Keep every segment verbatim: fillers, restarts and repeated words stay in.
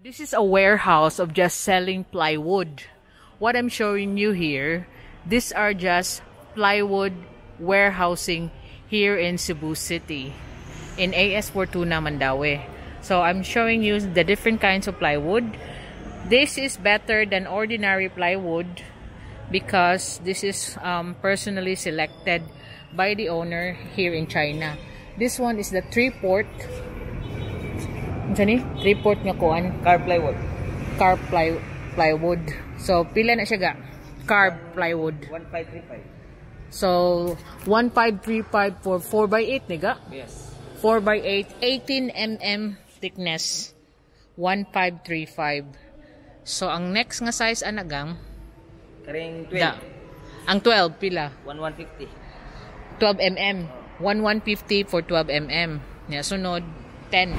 This is a warehouse of just selling plywood. What I'm showing you here, these are just plywood warehousing here in Cebu City, in A S Fortuna Mandawe. So I'm showing you the different kinds of plywood. This is better than ordinary plywood because this is um, personally selected by the owner here in China. This one is the three-port. Sani report nga kuan Carb plywood. Carb ply, plywood. So pila na siya ga? Carb plywood. one five three five. So one five three five for four by eight ni ga? Yes. four by eight, eighteen millimeters thickness. one five three five. So ang next nga size ana gang? Karing twelve. Da. Ang twelve pila? eleven fifty. twelve millimeters. Oh. eleven fifty for twelve millimeters. Yeah, sunod ten.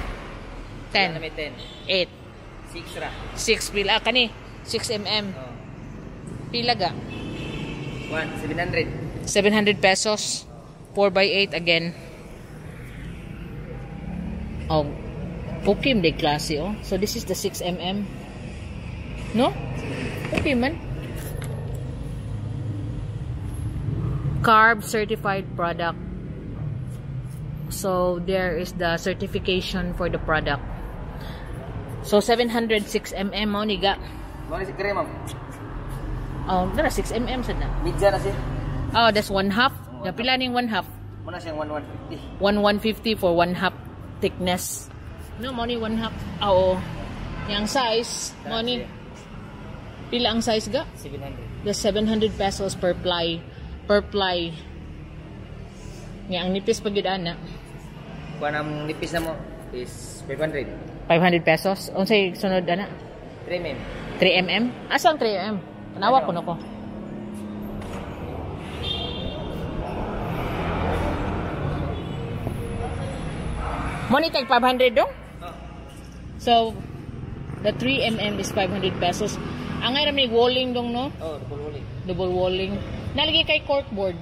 ten, eight, six ra, six pila kani, six millimeters. Oh. Pila ga? One, seven hundred. seven hundred pesos. four by eight again. Oh, pukim de klase oh. So this is the six millimeters. No? Okay man. Carb certified product. So there is the certification for the product. So seven hundred six millimeters mo ni ga. Mo ni si Kremam. Oh, dara six millimeters sad na. Midja na si. Oh, that's one half. Da pila ning one half. Mo na siyang eleven fifty. eleven fifty for one half thickness. No, mo ni one half. Oh, oh. Yang size mo ni. Pila ang size ga? seven hundred. The seven hundred pesos per ply per ply. Nga ang nipis pagyud ana. Kuan ang nipis na mo is five hundred. five hundred pesos. Unsay sunod ana? three millimeters. three millimeters. Asang three millimeters? Tanawa kuno ko. Monitag five hundred dong? Oh. So the three millimeters is five hundred pesos. Ang ay ramig walling dong no? Oh, double walling. Double walling. Nalagay kay corkboard.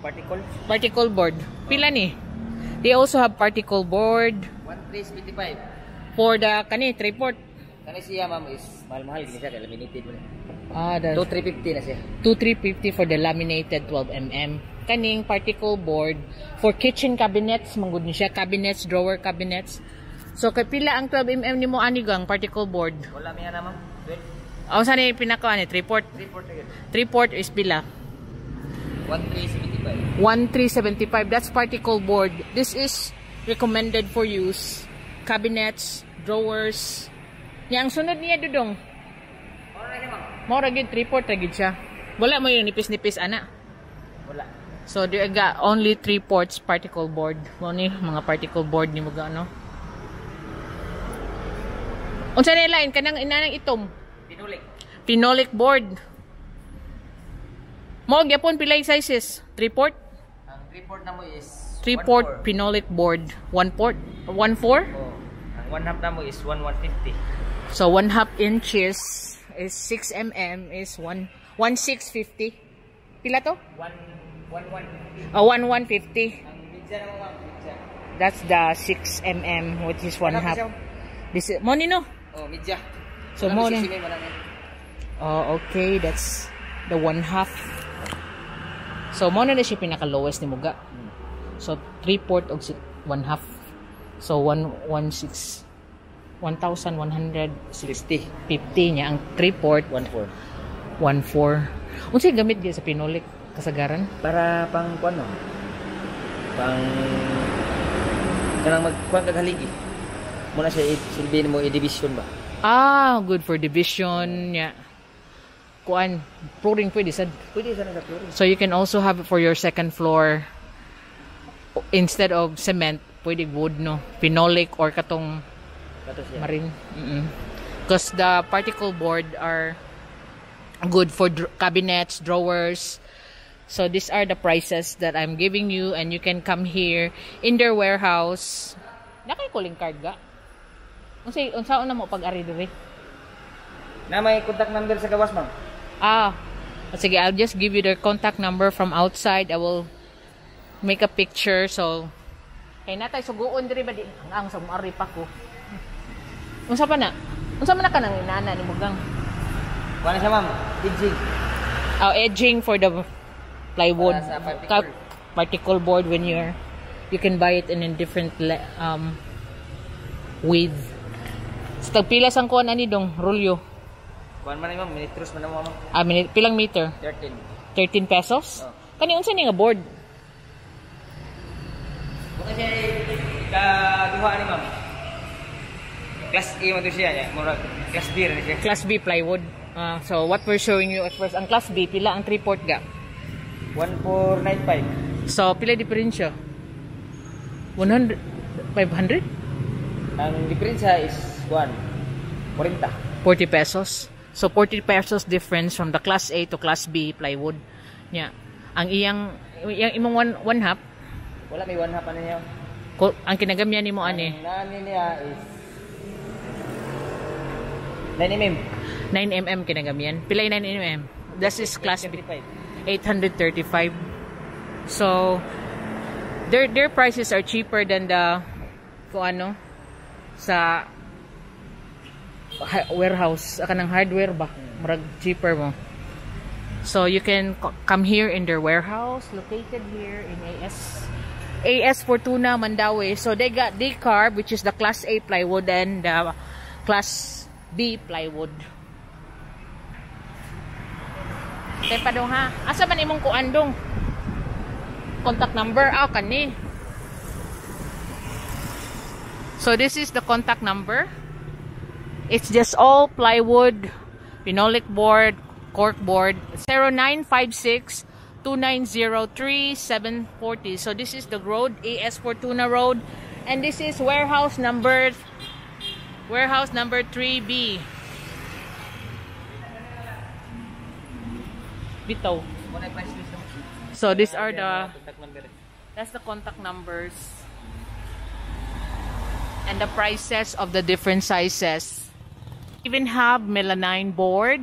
Particle? Particle board. Pila ni? They also have particle board. one three seventy-five. For the kani three-port. Kani siya ma'am is mahal-mahal din siya kay laminated mo. Ah, the two three fifty na siya. two three fifty for the laminated twelve millimeters. Kaning particle board for kitchen cabinets manggod ni siya, cabinets, drawer cabinets. So kay pila ang twelve millimeters nimo ani gang particle board? Wala miya na ma'am. twelve. Aw sa ni pinaka ani three-port. three-port again. three-port is pila. one three seventy-five. one three seventy-five. That's particle board. This is recommended for use. Cabinets, drawers. Yang sunod niya dudong. Mora gid three-port ra gid siya. Wala mo yung nipis-nipis ana. Wala. So there got only three ports particle board. Mo ni mga particle board ni mga ano. Unsa na line kanang inanang itom? Pinolik. Pinolik board. Mo gyapon pilay sizes. three-port. Ang three-port na mo is three-port pinolik board. one-port? one four? Oh, one-half na mo is one one fifty. So, one-half inches is six millimeters is one six fifty. Pila to? one one fifty. Oh, one one fifty. That's the six millimeters which is one-half. This is... Money no? Oh, midja. So, money. Oh, okay. That's the one-half. So, money na siya pinaka-lowest ni Muga. So three-port og one-half. So one one six eleven sixty. fifty niya ang three-port one four. one four. Unsay gamit gyud sa pinolik kasagaran? Para pang kuno. Pang kanang magkuan kag haligi. Mo na siya silbihin mo i-division ba? Ah, good for division niya. Kuan flooring pwede sad. Pwede sad na flooring. So you can also have it for your second floor. Instead of cement, pwede wood, no? Pinolik or katong marine. Because mm -mm. the particle board are good for dr cabinets, drawers. So these are the prices that I'm giving you, and you can come here in their warehouse. Nakay calling card ga? Unsay unsaon na mo pag-ari diri? Na may contact number sa gawas, ma'am. Ah. Sige, I'll just give you their contact number from outside. I will make a picture, so kay natay suguon diri ba di ang ang sa mo ari pa ko. Unsa pa na? Unsa man na kanang inana ni Mugang? Kuan siya, ma'am. Edging. Oh, edging for the plywood. Para sa particle. particle board when you're you can buy it in a different um width. Stag pila sang kuan ani dong rulyo. Kuan man ni ma'am, metros man mo. Ah, minit, pilang meter? thirteen. thirteen pesos? Oh. Kani unsa ni nga board? Bukan siya ka duha ni ma'am. Class A man to siya niya, mura class B ra siya. Class B plywood. Uh, so what we're showing you at first, ang class B pila ang three-port ga? one four nine five. So pila diferensya? one hundred, five hundred? Ang diferensya is one forty. forty pesos. So forty pesos difference from the class A to class B plywood. Nya. Yeah. Ang iyang iyang imong one, one half. Wala may one half ano niya. Ko, ang kinagamyan nimo ani. Nani niya is nine millimeters. nine millimeters kinagamyan. Pila nine millimeters. This is class B. eight hundred thirty-five. So their their prices are cheaper than the kung ano sa warehouse kanang hardware ba murag cheaper mo. So you can come here in their warehouse located here in A S A S Fortuna Mandawe. So they got the Carb, which is the class A plywood, and the class B plywood. Tay padong ha. Asa man imong kuandong? Contact number aw kani. So this is the contact number. It's just all plywood, phenolic board, cork board. Zero nine five six, two nine zero, three seven four zero. So this is the road, A S Fortuna Road, and this is warehouse number warehouse number three B. Bitaw. So these are the that's the contact numbers and the prices of the different sizes. Even have melamine board,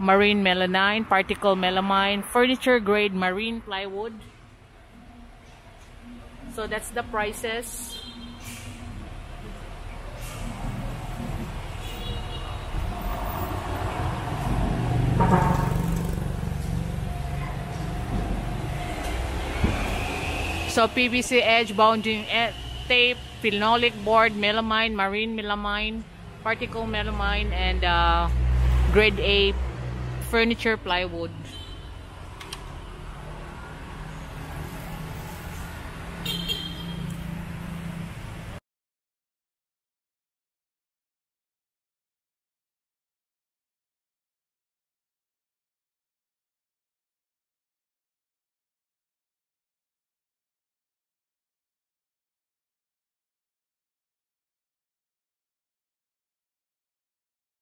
marine melamine, particle melamine, furniture grade marine plywood. So that's the prices. So P V C edge, bounding edge, tape, phenolic board, melamine, marine melamine, particle melamine, and uh, grade A furniture plywood.